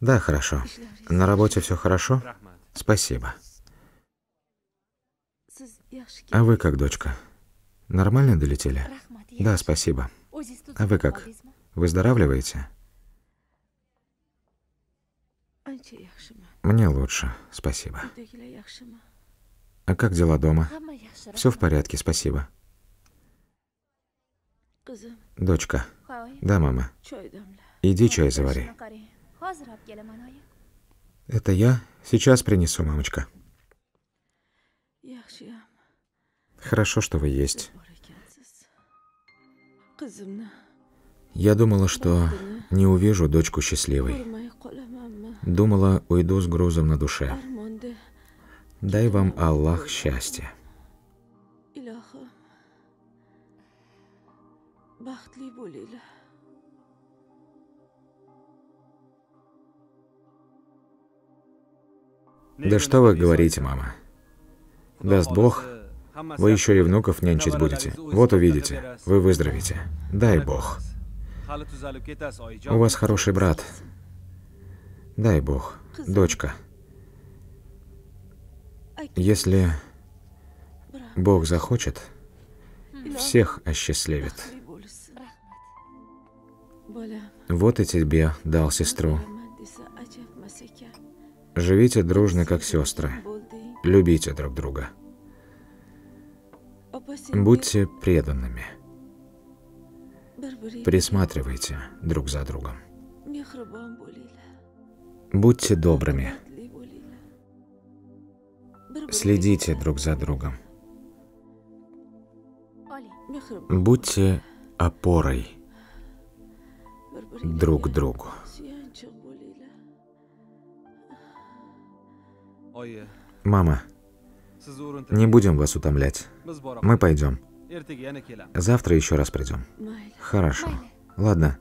Да, хорошо. На работе все хорошо? Спасибо. А вы как, дочка? Нормально долетели? Да, спасибо. А вы как? Выздоравливаете? Мне лучше, спасибо. А как дела дома? Все в порядке, спасибо. Дочка. Да, мама. Иди чай завари. Это я? Сейчас принесу, мамочка. Хорошо, что вы есть. Я думала, что не увижу дочку счастливой. Думала, уйду с грузом на душе. Дай вам Аллах счастья. Да что вы говорите, мама? Даст Бог, вы еще и внуков нянчить будете. Вот увидите, вы выздоровите. Дай Бог. У вас хороший брат. Дай Бог. Дочка. Если Бог захочет, всех осчастливит. Вот и тебе дал сестру. Живите дружно, как сестры. Любите друг друга. Будьте преданными. Присматривайте друг за другом. Будьте добрыми. Следите друг за другом. Будьте опорой друг другу. Мама, не будем вас утомлять. Мы пойдем. Завтра еще раз придем. Хорошо. Ладно.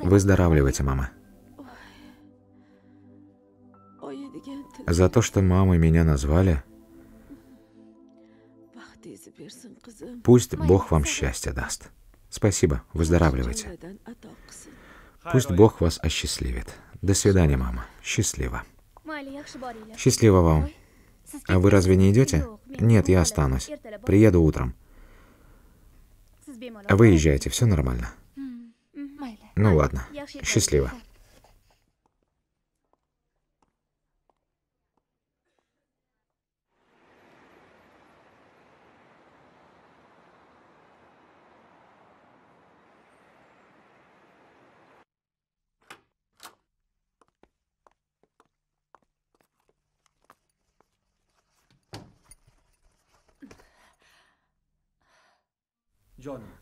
Выздоравливайте, мама. За то, что мамой меня назвали, пусть Бог вам счастье даст. Спасибо, выздоравливайте. Пусть Бог вас осчастливит. До свидания, мама. Счастливо. Счастливо вам. А вы разве не идете? Нет, я останусь. Приеду утром. Вы езжайте, все нормально. Ну ладно, счастливо.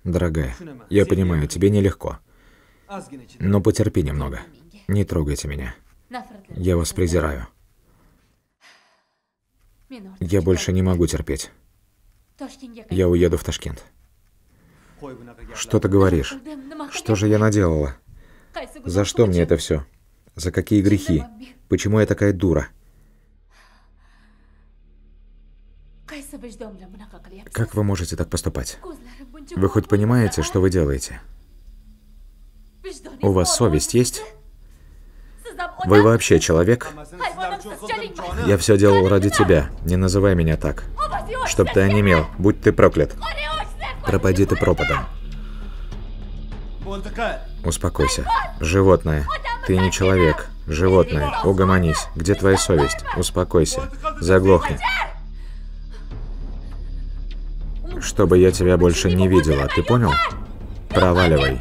Дорогая, я понимаю, тебе нелегко, но потерпи немного. Не трогайте меня. Я вас презираю. Я больше не могу терпеть. Я уеду в Ташкент. Что ты говоришь? Что же я наделала? За что мне это все? За какие грехи? Почему я такая дура? Как вы можете так поступать? Вы хоть понимаете, что вы делаете? У вас совесть есть? Вы вообще человек? Я все делал ради тебя. Не называй меня так. Чтоб ты онемел. Будь ты проклят. Пропади ты пропадом. Успокойся. Животное. Ты не человек. Животное. Угомонись. Где твоя совесть? Успокойся. Заглохни. Чтобы я тебя больше не видела, ты понял? Проваливай.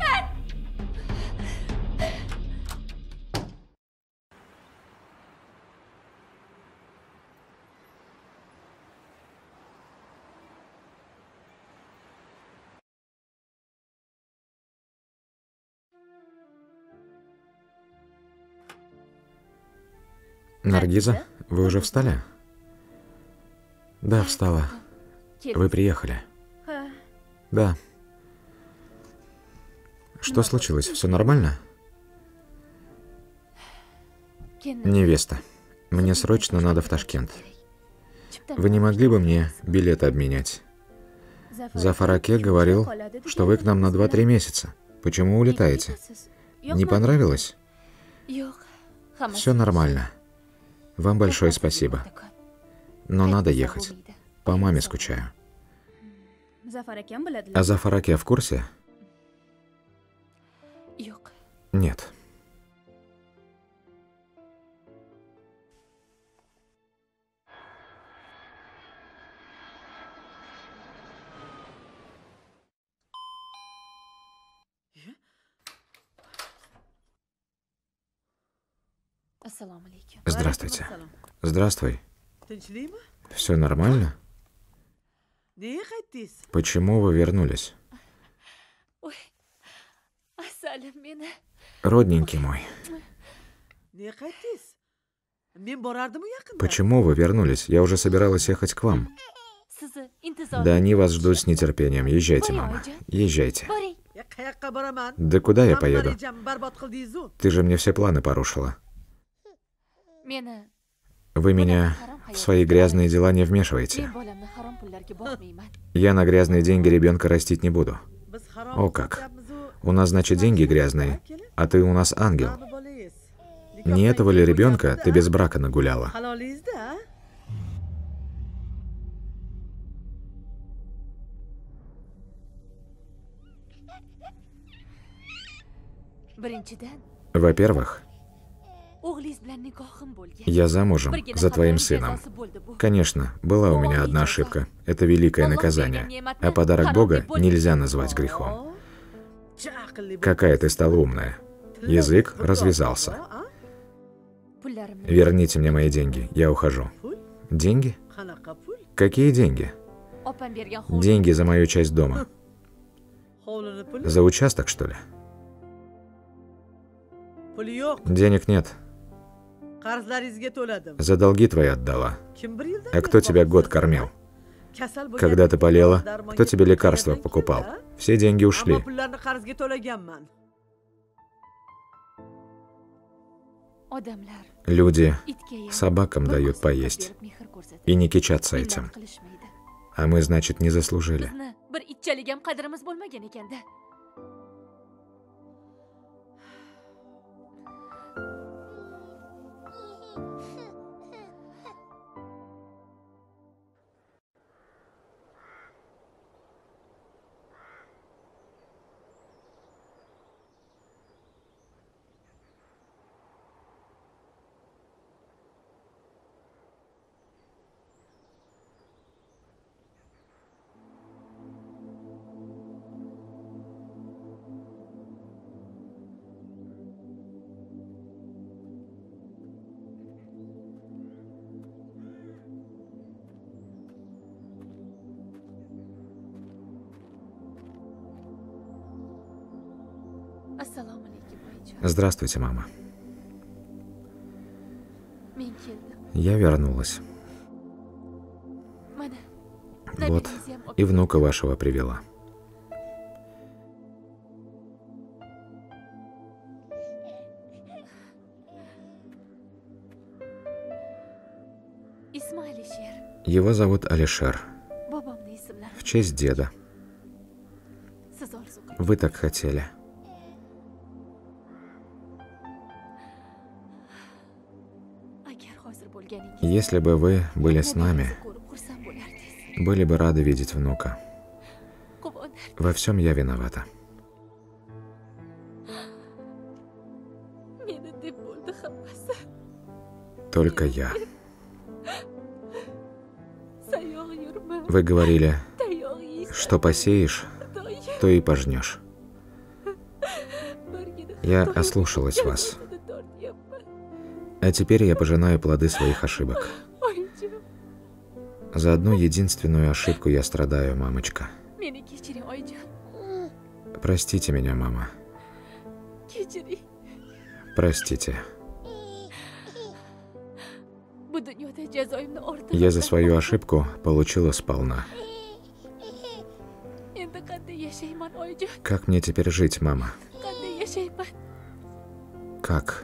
Наргиза, вы уже встали? Да, встала. Вы приехали? Да. Что случилось? Все нормально? Невеста, мне срочно надо в Ташкент. Вы не могли бы мне билеты обменять? Зафараке говорил, что вы к нам на два-три месяца. Почему улетаете? Не понравилось? Все нормально. Вам большое спасибо. Но надо ехать. По маме скучаю. А Зафараке в курсе? Нет. Здравствуйте. Здравствуй. Все нормально? Почему вы вернулись? Родненький мой. Почему вы вернулись? Я уже собиралась ехать к вам. Да они вас ждут с нетерпением. Езжайте, мама. Езжайте. Да куда я поеду? Ты же мне все планы порушила. Вы меня в свои грязные дела не вмешиваете. Я на грязные деньги ребенка растить не буду. О как. У нас, значит, деньги грязные, а ты у нас ангел. Не этого ли ребенка ты без брака нагуляла? Во-первых, я замужем за твоим сыном. Конечно, была у меня одна ошибка. Это великое наказание. А подарок Бога нельзя назвать грехом. Какая ты стала умная. Язык развязался. Верните мне мои деньги, я ухожу. Деньги? Какие деньги? Деньги за мою часть дома. За участок, что ли? Денег нет. За долги твои отдала. А кто тебя год кормил? Когда ты болела, кто тебе лекарства покупал? Все деньги ушли. Люди собакам дают поесть и не кичатся этим. А мы, значит, не заслужили. Здравствуйте, мама. Я вернулась. Вот, и внука вашего привела. Его зовут Алишер. В честь деда. Вы так хотели. Если бы вы были с нами, были бы рады видеть внука. Во всем я виновата. Только я. Вы говорили, что посеешь, то и пожнешь. Я ослушалась вас. А теперь я пожинаю плоды своих ошибок. За одну единственную ошибку я страдаю, мамочка. Простите меня, мама. Простите. Я за свою ошибку получила сполна. Как мне теперь жить, мама? Как?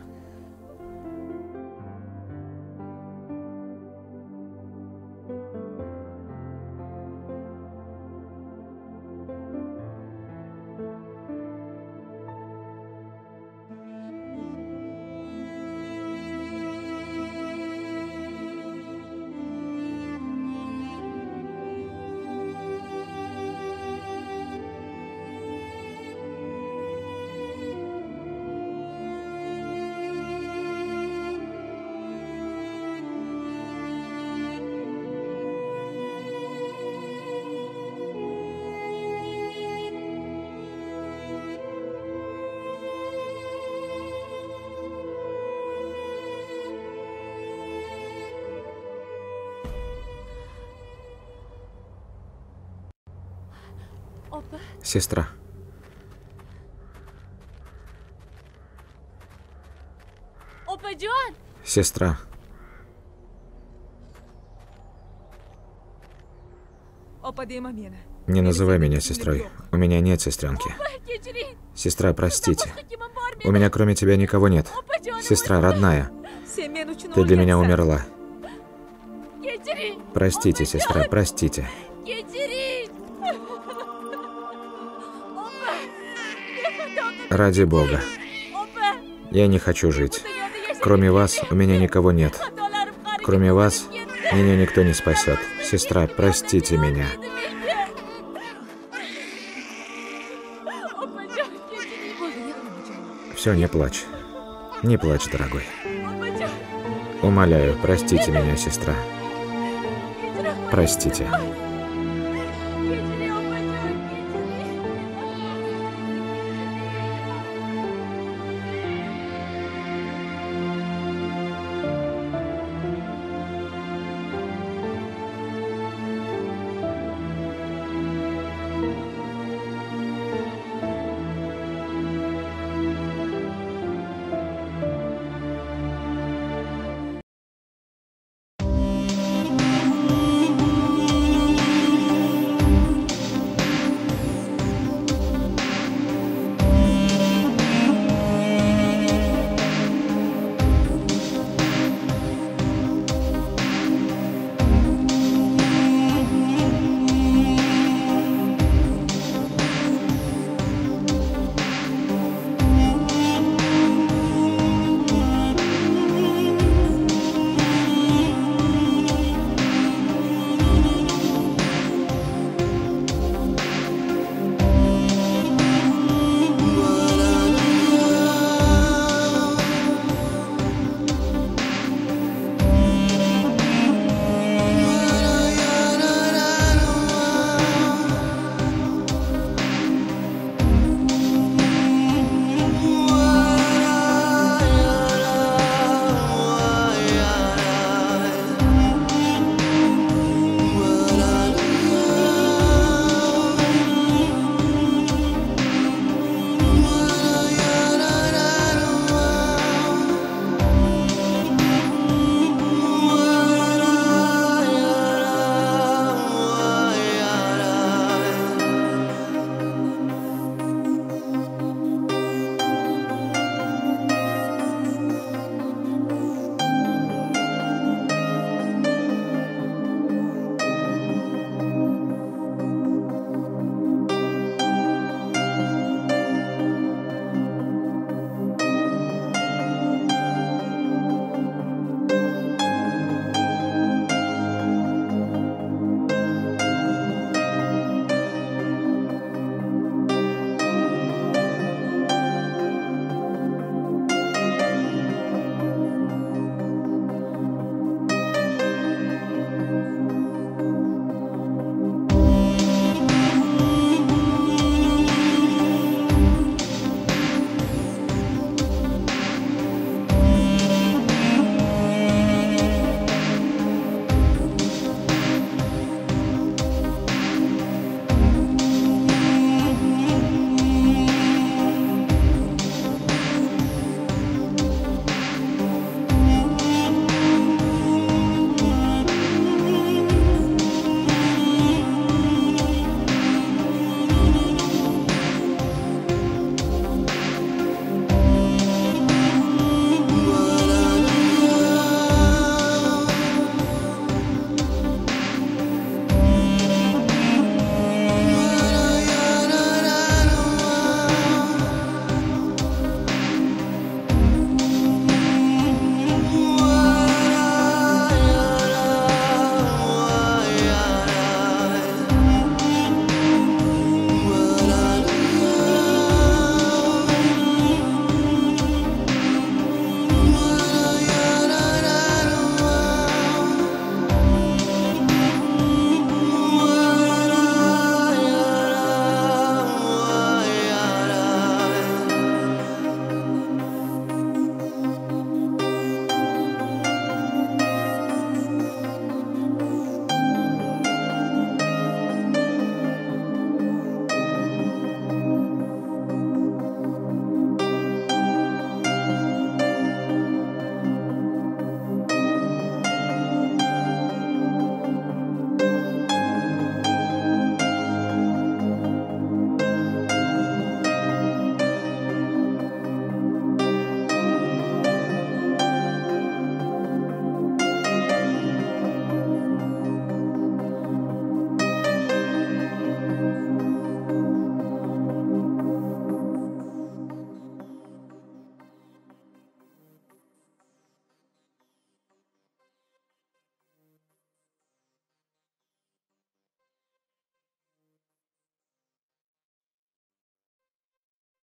Сестра. Сестра. Не называй меня сестрой. У меня нет сестренки. Сестра, простите. У меня кроме тебя никого нет. Сестра, родная. Ты для меня умерла. Простите, сестра, простите. Ради Бога. Я не хочу жить. Кроме вас у меня никого нет. Кроме вас меня никто не спасет. Сестра, простите меня. Все, не плачь. Не плачь, дорогой. Умоляю, простите меня, сестра. Простите.